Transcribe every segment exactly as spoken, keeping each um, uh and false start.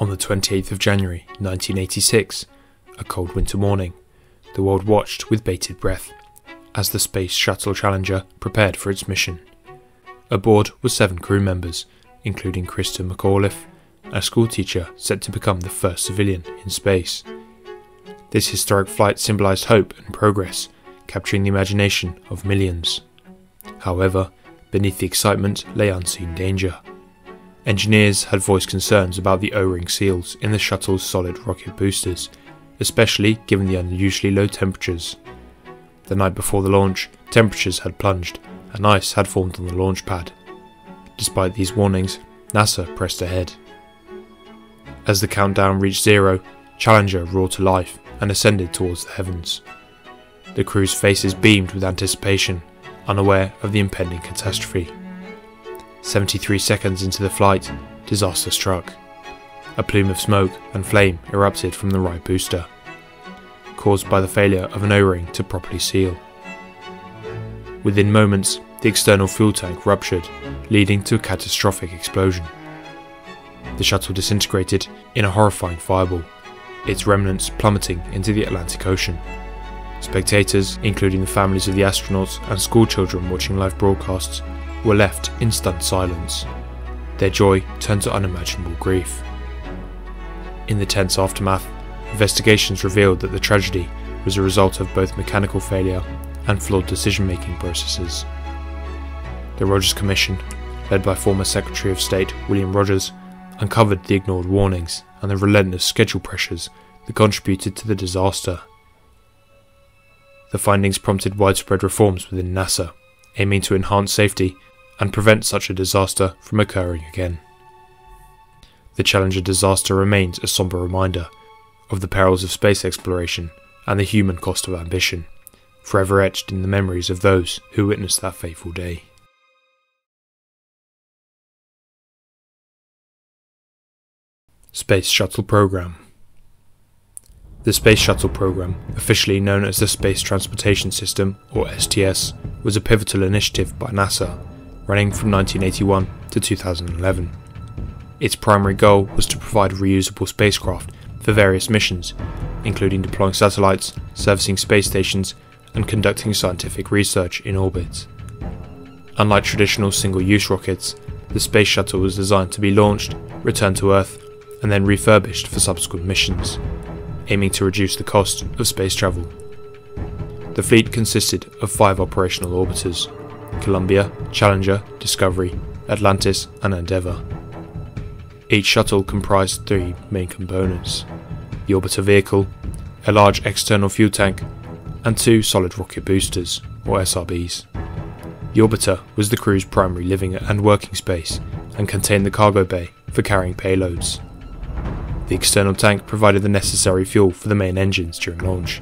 On the twenty-eighth of January nineteen eighty-six, a cold winter morning, the world watched with bated breath as the Space Shuttle Challenger prepared for its mission. Aboard were seven crew members, including Christa McAuliffe, a schoolteacher set to become the first civilian in space. This historic flight symbolised hope and progress, capturing the imagination of millions. However, beneath the excitement lay unseen danger. Engineers had voiced concerns about the O-ring seals in the shuttle's solid rocket boosters, especially given the unusually low temperatures. The night before the launch, temperatures had plunged and ice had formed on the launch pad. Despite these warnings, NASA pressed ahead. As the countdown reached zero, Challenger roared to life and ascended towards the heavens. The crew's faces beamed with anticipation, unaware of the impending catastrophe. seventy-three seconds into the flight, disaster struck. A plume of smoke and flame erupted from the right booster, caused by the failure of an O-ring to properly seal. Within moments, the external fuel tank ruptured, leading to a catastrophic explosion. The shuttle disintegrated in a horrifying fireball, its remnants plummeting into the Atlantic Ocean. Spectators, including the families of the astronauts and schoolchildren watching live broadcasts, were left in stunned silence, their joy turned to unimaginable grief. In the tense aftermath, investigations revealed that the tragedy was a result of both mechanical failure and flawed decision-making processes. The Rogers Commission, led by former Secretary of State William Rogers, uncovered the ignored warnings and the relentless schedule pressures that contributed to the disaster. The findings prompted widespread reforms within NASA, aiming to enhance safety and prevent such a disaster from occurring again. The Challenger disaster remains a sombre reminder of the perils of space exploration and the human cost of ambition, forever etched in the memories of those who witnessed that fateful day. Space Shuttle Program. The Space Shuttle program, officially known as the Space Transportation System, or S T S, was a pivotal initiative by NASA, running from nineteen eighty-one to two thousand eleven. Its primary goal was to provide reusable spacecraft for various missions, including deploying satellites, servicing space stations, and conducting scientific research in orbit. Unlike traditional single-use rockets, the Space Shuttle was designed to be launched, returned to Earth, and then refurbished for subsequent missions, aiming to reduce the cost of space travel. The fleet consisted of five operational orbiters: Columbia, Challenger, Discovery, Atlantis and Endeavour. Each shuttle comprised three main components: the orbiter vehicle, a large external fuel tank, and two solid rocket boosters, or S R Bs. The orbiter was the crew's primary living and working space and contained the cargo bay for carrying payloads. The external tank provided the necessary fuel for the main engines during launch,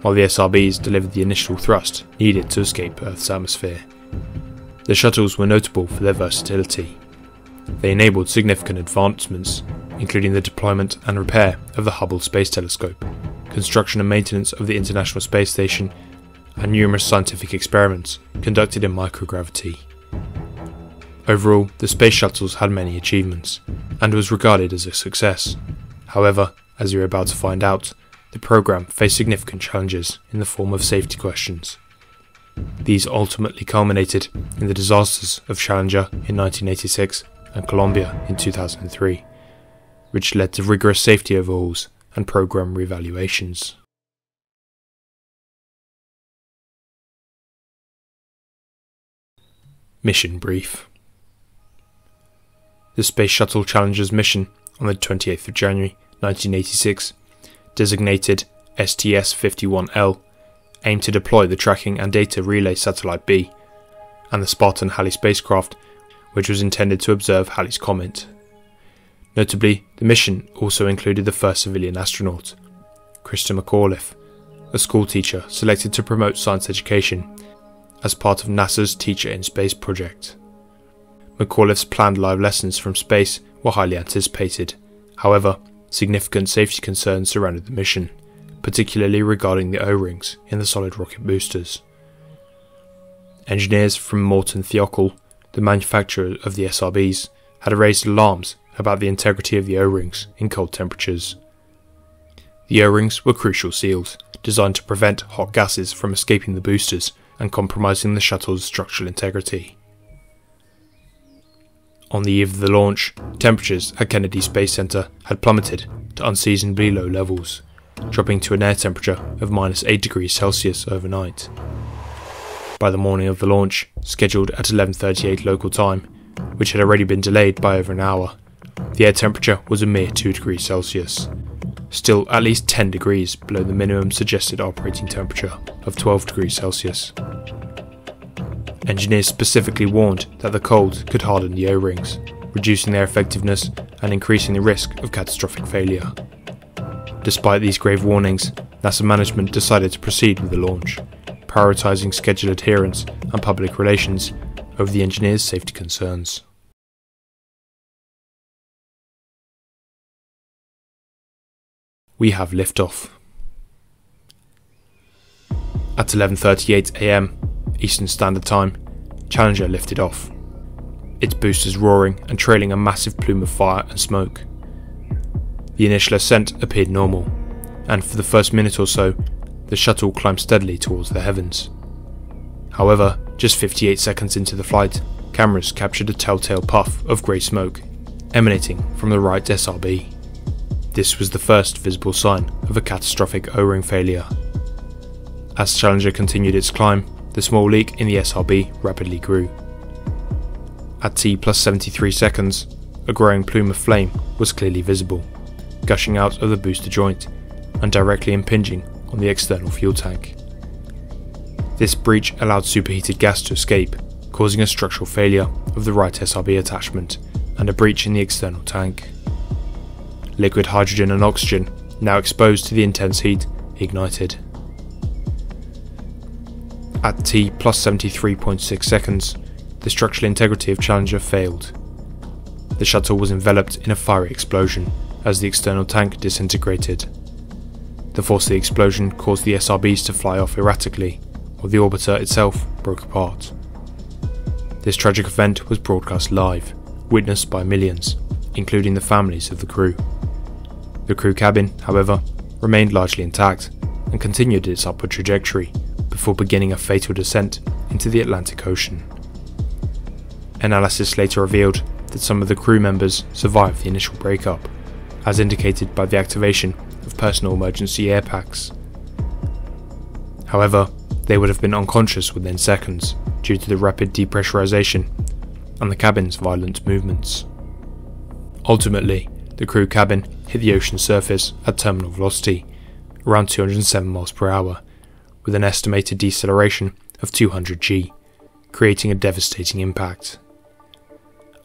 while the S R Bs delivered the initial thrust needed to escape Earth's atmosphere. The shuttles were notable for their versatility. They enabled significant advancements, including the deployment and repair of the Hubble Space Telescope, construction and maintenance of the International Space Station, and numerous scientific experiments conducted in microgravity. Overall, the space shuttles had many achievements, and was regarded as a success. However, as you're about to find out, the program faced significant challenges in the form of safety questions. These ultimately culminated in the disasters of Challenger in nineteen eighty-six and Columbia in two thousand three, which led to rigorous safety overhauls and program reevaluations. Mission Brief. The Space Shuttle Challenger's mission on the twenty-eighth of January nineteen eighty-six, designated S T S fifty-one L, aimed to deploy the Tracking and Data Relay Satellite B and the Spartan Halley spacecraft, which was intended to observe Halley's comet. Notably, the mission also included the first civilian astronaut, Christa McAuliffe, a schoolteacher selected to promote science education as part of NASA's Teacher in Space project. McAuliffe's planned live lessons from space were highly anticipated. However, significant safety concerns surrounded the mission, particularly regarding the O-rings in the solid rocket boosters. Engineers from Morton Thiokol, the manufacturer of the S R Bs, had raised alarms about the integrity of the O-rings in cold temperatures. The O-rings were crucial seals, designed to prevent hot gases from escaping the boosters and compromising the shuttle's structural integrity. On the eve of the launch, temperatures at Kennedy Space Center had plummeted to unseasonably low levels, dropping to an air temperature of minus eight degrees Celsius overnight. By the morning of the launch, scheduled at eleven thirty-eight local time, which had already been delayed by over an hour, the air temperature was a mere two degrees Celsius, still at least ten degrees below the minimum suggested operating temperature of twelve degrees Celsius. Engineers specifically warned that the cold could harden the O-rings, reducing their effectiveness and increasing the risk of catastrophic failure. Despite these grave warnings, NASA management decided to proceed with the launch, prioritising schedule adherence and public relations over the engineers' safety concerns. We have liftoff. At eleven thirty-eight a m Eastern Standard Time, Challenger lifted off, its boosters roaring and trailing a massive plume of fire and smoke. The initial ascent appeared normal, and for the first minute or so, the shuttle climbed steadily towards the heavens. However, just fifty-eight seconds into the flight, cameras captured a telltale puff of grey smoke emanating from the right S R B. This was the first visible sign of a catastrophic O-ring failure. As Challenger continued its climb, the small leak in the S R B rapidly grew. At T plus seventy-three seconds, a growing plume of flame was clearly visible, gushing out of the booster joint and directly impinging on the external fuel tank. This breach allowed superheated gas to escape, causing a structural failure of the right S R B attachment and a breach in the external tank. Liquid hydrogen and oxygen, now exposed to the intense heat, ignited. At T plus seventy-three point six seconds, the structural integrity of Challenger failed. The shuttle was enveloped in a fiery explosion as the external tank disintegrated. The force of the explosion caused the S R Bs to fly off erratically, while the orbiter itself broke apart. This tragic event was broadcast live, witnessed by millions, including the families of the crew. The crew cabin, however, remained largely intact and continued its upward trajectory, before beginning a fatal descent into the Atlantic Ocean. Analysis later revealed that some of the crew members survived the initial breakup, as indicated by the activation of personal emergency air packs. However, they would have been unconscious within seconds due to the rapid depressurization and the cabin's violent movements. Ultimately, the crew cabin hit the ocean surface at terminal velocity, around two hundred seven miles per hour, with an estimated deceleration of two hundred G, creating a devastating impact.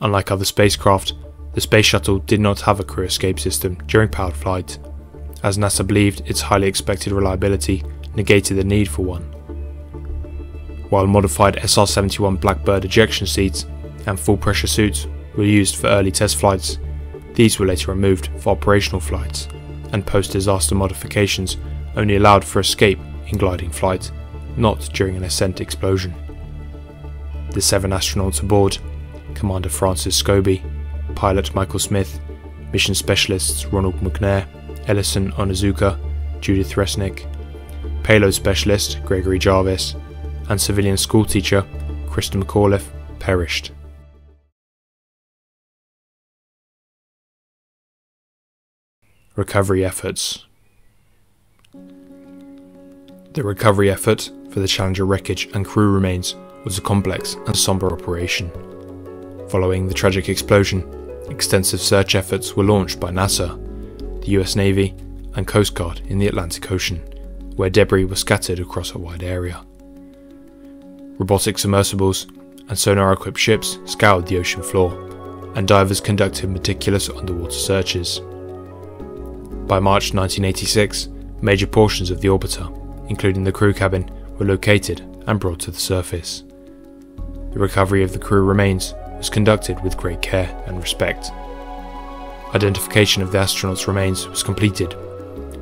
Unlike other spacecraft, the Space Shuttle did not have a crew escape system during powered flight, as NASA believed its highly expected reliability negated the need for one. While modified S R seventy-one Blackbird ejection seats and full pressure suits were used for early test flights, these were later removed for operational flights, and post-disaster modifications only allowed for escape in gliding flight, not during an ascent explosion. The seven astronauts aboard, Commander Francis Scobie, Pilot Michael Smith, Mission Specialists Ronald McNair, Ellison Onizuka, Judith Resnick, Payload Specialist Gregory Jarvis, and civilian schoolteacher Christa McAuliffe, perished. Recovery efforts. The recovery effort for the Challenger wreckage and crew remains was a complex and sombre operation. Following the tragic explosion, extensive search efforts were launched by NASA, the U S Navy and Coast Guard in the Atlantic Ocean, where debris was scattered across a wide area. Robotic submersibles and sonar-equipped ships scoured the ocean floor, and divers conducted meticulous underwater searches. By March nineteen eighty-six, major portions of the orbiter, including the crew cabin, were located and brought to the surface. The recovery of the crew remains was conducted with great care and respect. Identification of the astronauts' remains was completed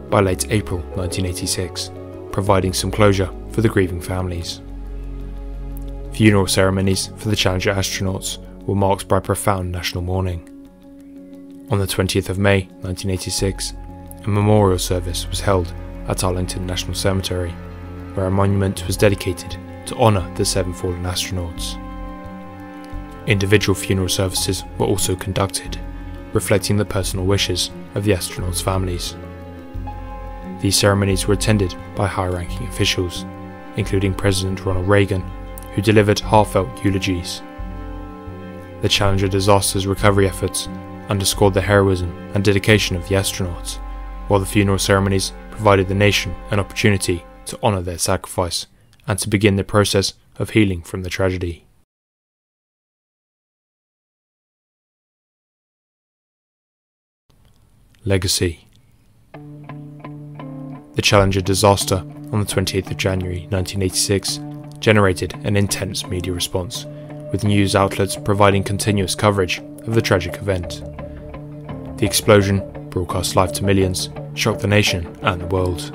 by late April nineteen eighty-six, providing some closure for the grieving families. Funeral ceremonies for the Challenger astronauts were marked by profound national mourning. On the twentieth of May nineteen eighty-six, a memorial service was held at Arlington National Cemetery, where a monument was dedicated to honour the seven fallen astronauts. Individual funeral services were also conducted, reflecting the personal wishes of the astronauts' families. These ceremonies were attended by high-ranking officials, including President Ronald Reagan, who delivered heartfelt eulogies. The Challenger disaster's recovery efforts underscored the heroism and dedication of the astronauts, while the funeral ceremonies provided the nation an opportunity to honour their sacrifice and to begin the process of healing from the tragedy. Legacy. The Challenger disaster on the twentieth of January nineteen eighty-six generated an intense media response, with news outlets providing continuous coverage of the tragic event. The explosion, broadcast live to millions, shocked the nation and the world.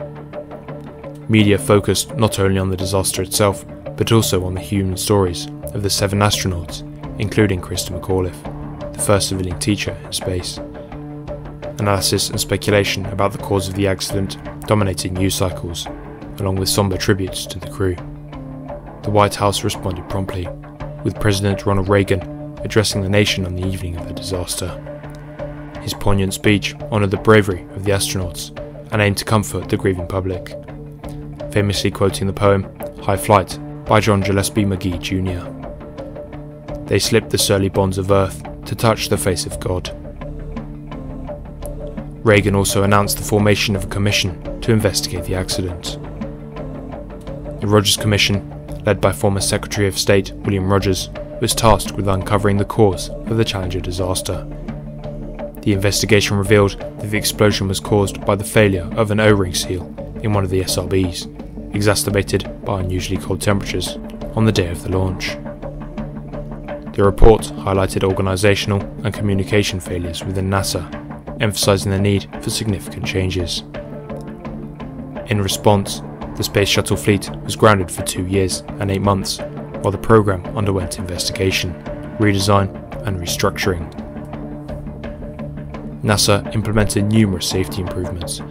Media focused not only on the disaster itself, but also on the human stories of the seven astronauts, including Christa McAuliffe, the first civilian teacher in space. Analysis and speculation about the cause of the accident dominated news cycles, along with sombre tributes to the crew. The White House responded promptly, with President Ronald Reagan addressing the nation on the evening of the disaster. His poignant speech honoured the bravery of the astronauts and aimed to comfort the grieving public, famously quoting the poem High Flight by John Gillespie Magee, Junior They slipped the surly bonds of earth to touch the face of God. Reagan also announced the formation of a commission to investigate the accident. The Rogers Commission, led by former Secretary of State William Rogers, was tasked with uncovering the cause of the Challenger disaster. The investigation revealed that the explosion was caused by the failure of an O-ring seal in one of the S R Bs, exacerbated by unusually cold temperatures on the day of the launch. The report highlighted organisational and communication failures within NASA, emphasising the need for significant changes. In response, the Space Shuttle fleet was grounded for two years and eight months, while the programme underwent investigation, redesign and restructuring. NASA implemented numerous safety improvements,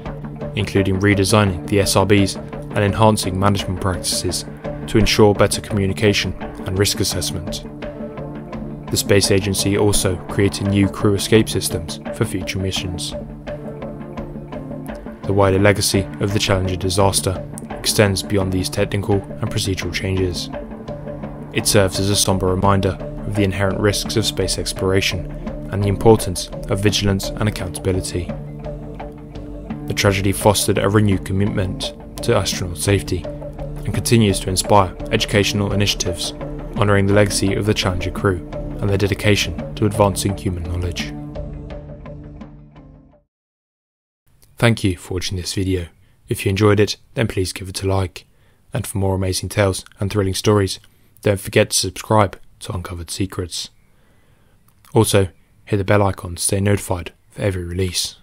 including redesigning the S R Bs and enhancing management practices to ensure better communication and risk assessment. The space agency also created new crew escape systems for future missions. The wider legacy of the Challenger disaster extends beyond these technical and procedural changes. It serves as a sombre reminder of the inherent risks of space exploration and the importance of vigilance and accountability. The tragedy fostered a renewed commitment to astronaut safety and continues to inspire educational initiatives honouring the legacy of the Challenger crew and their dedication to advancing human knowledge. Thank you for watching this video. If you enjoyed it, then please give it a like. And for more amazing tales and thrilling stories, don't forget to subscribe to Uncovered Secrets. Also, hit the bell icon to stay notified for every release.